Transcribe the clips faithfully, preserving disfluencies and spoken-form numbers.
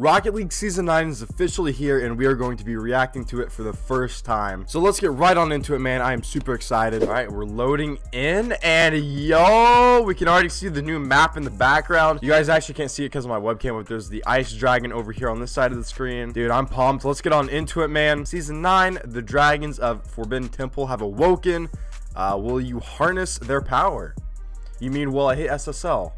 Rocket League Season nine is officially here, and we are going to be reacting to it for the first time. So let's get right on into it, man. I am super excited. All right, we're loading in, and yo, we can already see the new map in the background. You guys actually can't see it because of my webcam, but there's the ice dragon over here on this side of the screen. Dude, I'm pumped. Let's get on into it, man. Season nine, the dragons of Forbidden Temple have awoken. Uh, will you harness their power? You mean, will I hit S S L?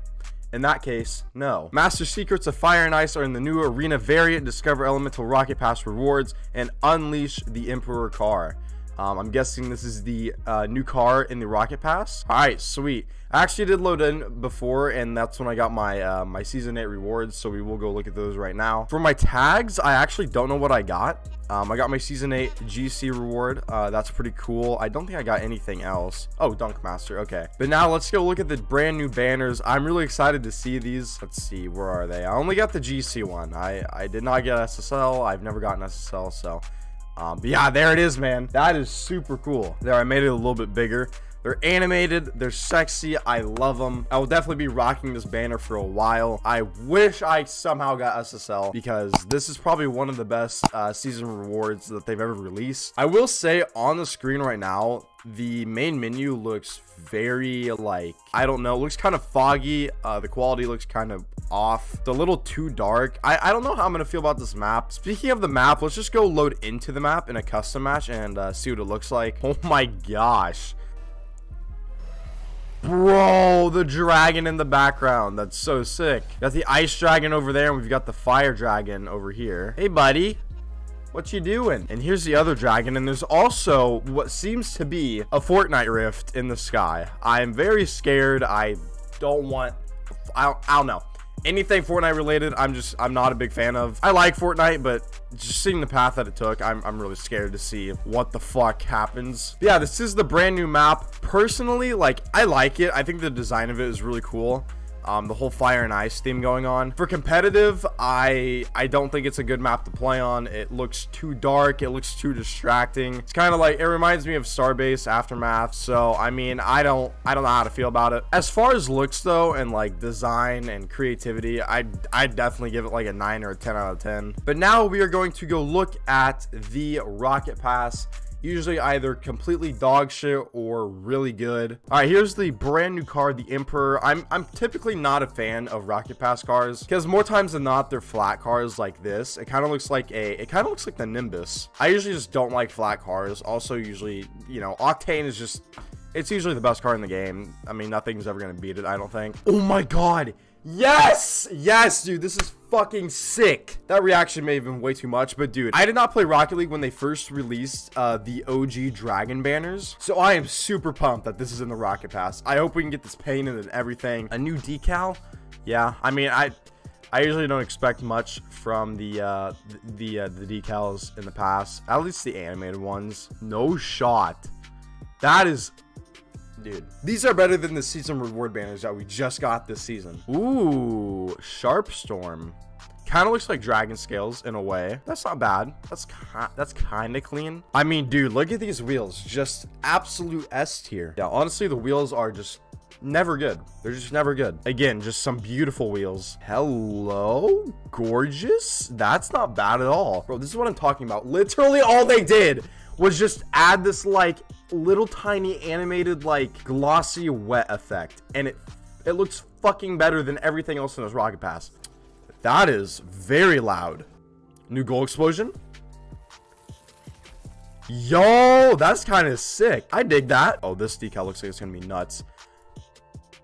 In that case, no. Master secrets of fire and ice are in the new arena variant. Discover Elemental Rocket Pass rewards and unleash the Emperor Car. Um, I'm guessing this is the uh, new car in the Rocket Pass. All right, sweet. I actually did load in before, and that's when I got my uh, my Season eight rewards, so we will go look at those right now. For my tags, I actually don't know what I got. Um, I got my Season eight G C reward. Uh, that's pretty cool. I don't think I got anything else. Oh, Dunk Master. Okay. But now let's go look at the brand new banners. I'm really excited to see these. Let's see. Where are they? I only got the G C one. I, I did not get S S L. I've never gotten S S L, so... Um, but yeah, there it is, man. That is super cool. There, I made it a little bit bigger. They're animated. They're sexy. I love them. I will definitely be rocking this banner for a while. I wish I somehow got S S L because this is probably one of the best uh, season rewards that they've ever released. I will say on the screen right now, the main menu looks very, like, I don't know. It looks kind of foggy. Uh, the quality looks kind of off. It's a little too dark. I, I don't know how I'm going to feel about this map. Speaking of the map, let's just go load into the map in a custom match and uh, see what it looks like. Oh my gosh. Bro, the dragon in the background. That's so sick. Got the ice dragon over there, and we've got the fire dragon over here. Hey, buddy. What you doing? And here's the other dragon, and there's also what seems to be a Fortnite rift in the sky. I'm very scared. I don't want... I don't, I don't know. Anything Fortnite related, I'm just... I'm not a big fan of. I like Fortnite, but just seeing the path that it took, I'm, I'm really scared to see what the fuck happens. But yeah, this is the brand new map. Personally, like, I like it. I think the design of it is really cool. Um, the whole fire and ice theme going on. For competitive, I I don't think it's a good map to play on. It looks too dark. It looks too distracting. It's kind of like, it reminds me of Starbase Aftermath. So I mean, I don't I don't know how to feel about it. As far as looks though, and like design and creativity, I I definitely give it like a nine or a ten out of ten. But now we are going to go look at the Rocket Pass. Usually either completely dog shit or really good. All right, here's the brand new car, the Emperor. I'm, I'm typically not a fan of Rocket Pass cars because more times than not, they're flat cars like this. It kind of looks like a, it kind of looks like the Nimbus. I usually just don't like flat cars. Also, usually, you know, Octane is just, it's usually the best car in the game. I mean, nothing's ever going to beat it, I don't think. Oh my God. Yes! Yes, dude, this is fucking sick. That reaction may have been way too much, but dude, I did not play Rocket League when they first released uh, the O G Dragon banners, so I am super pumped that this is in the Rocket Pass. I hope we can get this painted and everything. A new decal? Yeah, I mean, I... I usually don't expect much from the uh, the uh, the decals in the past, at least the animated ones. No shot. That is... Dude, these are better than the season reward banners that we just got this season. Ooh, Sharp Storm. Kind of looks like Dragon Scales in a way. That's not bad. That's ki that's kind of clean. I mean, dude, look at these wheels. Just absolute S tier. Yeah, honestly, the wheels are just never good. They're just never good. Again, just some beautiful wheels. Hello, gorgeous. That's not bad at all. Bro, this is what I'm talking about. Literally all they did was just add this, like, little tiny animated, like, glossy wet effect, and it it looks fucking better than everything else in this Rocket Pass. That is very loud. New goal explosion. Yo, that's kind of sick. I dig that. Oh, this decal looks like it's gonna be nuts.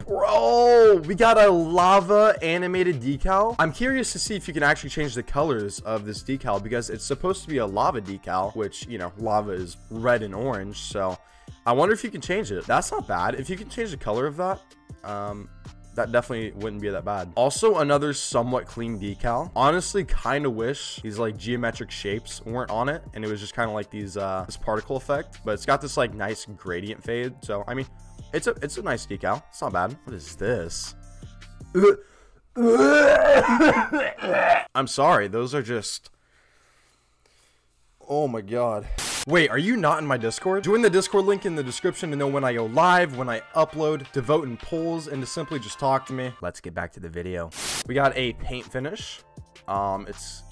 Bro, we got a lava animated decal. I'm curious to see if you can actually change the colors of this decal because it's supposed to be a lava decal, which, you know, lava is red and orange. So I wonder if you can change it. That's not bad. If you can change the color of that, um, that definitely wouldn't be that bad. Also, another somewhat clean decal. Honestly, kind of wish these like geometric shapes weren't on it and it was just kind of like these, uh, this particle effect, but it's got this like nice gradient fade. So, I mean, It's a it's a nice decal. It's not bad. What is this? I'm sorry. Those are just... Oh my God. Wait, are you not in my Discord? Join the Discord link in the description to know when I go live, when I upload, to vote in polls, and to simply just talk to me. Let's get back to the video. We got a paint finish. Um, it's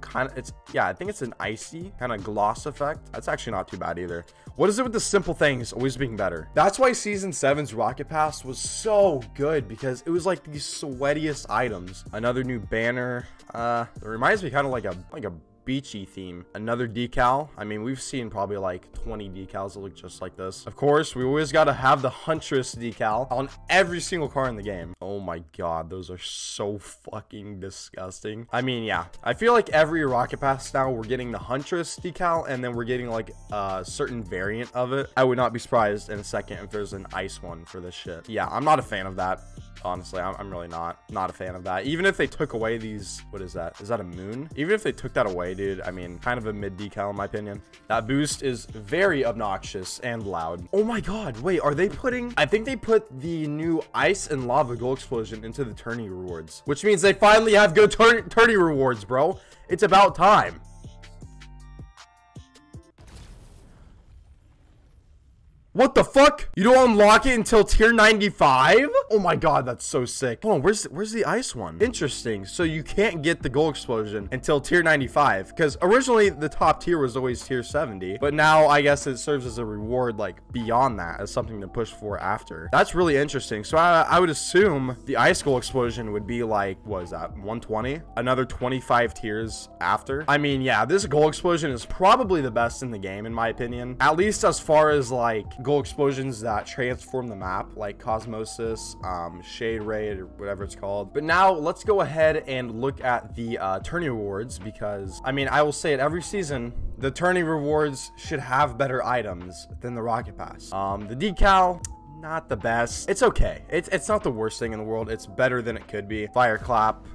kind of, it's, yeah, I think it's an icy kind of gloss effect. That's actually not too bad either. What is it with the simple things always being better? That's why Season seven's Rocket Pass was so good, because it was like the sweatiest items. Another new banner. Uh, it reminds me kind of like a, like a beachy theme. Another decal. I mean, we've seen probably like twenty decals that look just like this. Of course, we always got to have the Huntress decal on every single car in the game. Oh my god, those are so fucking disgusting. I mean, yeah, I feel like every Rocket Pass now we're getting the Huntress decal, and then we're getting like a certain variant of it. I would not be surprised in a second if there's an ice one for this shit. Yeah, I'm not a fan of that. Honestly, I'm, I'm really not not a fan of that. Even if they took away these, what is that? Is that a moon? Even if they took that away, dude, I mean, kind of a mid decal in my opinion. That boost is very obnoxious and loud. Oh my god, wait, are they putting, I think they put the new ice and lava goal explosion into the tourney rewards, which means they finally have good tourney rewards, bro. It's about time. What the fuck? You don't unlock it until tier ninety-five? Oh my god, that's so sick. Hold on, where's, where's the ice one? Interesting. So you can't get the goal explosion until tier ninety-five, because originally the top tier was always tier seventy, but now I guess it serves as a reward like beyond that, as something to push for after. That's really interesting. So I, I would assume the ice goal explosion would be like, what is that, one twenty? Another twenty-five tiers after. I mean, yeah, this goal explosion is probably the best in the game in my opinion. At least as far as like goal explosions that transform the map, like Cosmosis, um, Shade Raid, or whatever it's called. But now let's go ahead and look at the uh, tourney rewards, because I mean, I will say it every season, the tourney rewards should have better items than the Rocket Pass. Um, the decal, not the best. It's okay. It's, it's not the worst thing in the world. It's better than it could be. Fire clap.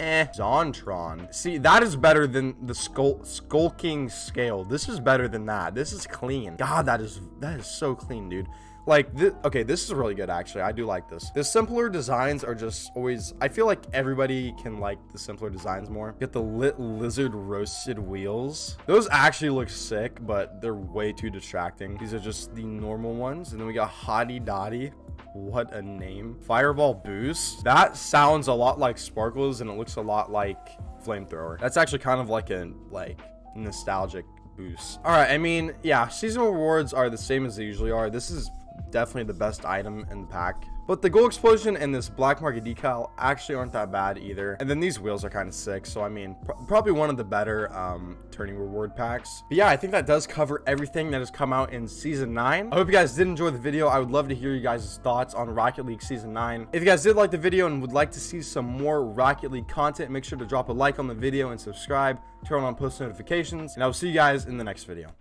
Eh. Zontron. See, that is better than the skul skulking scale. This is better than that. This is clean. God, that is that is so clean, dude. Like, th okay, this is really good, actually. I do like this. The simpler designs are just always... I feel like everybody can like the simpler designs more. Get the lit lizard roasted wheels. Those actually look sick, but they're way too distracting. These are just the normal ones. And then we got Hottie Dottie. What a name. Fireball boost. That sounds a lot like Sparkles, and it looks a lot like Flamethrower. That's actually kind of like a, like, nostalgic boost. All right, I mean, yeah, seasonal rewards are the same as they usually are. This is... definitely the best item in the pack, but the gold explosion and this black market decal actually aren't that bad either. And then these wheels are kind of sick, so I mean, pr probably one of the better um turning reward packs. But yeah, I think that does cover everything that has come out in season nine. I hope you guys did enjoy the video. I would love to hear you guys' thoughts on Rocket League season nine. If you guys did like the video and would like to see some more Rocket League content, make sure to drop a like on the video and subscribe, turn on post notifications, and I will see you guys in the next video.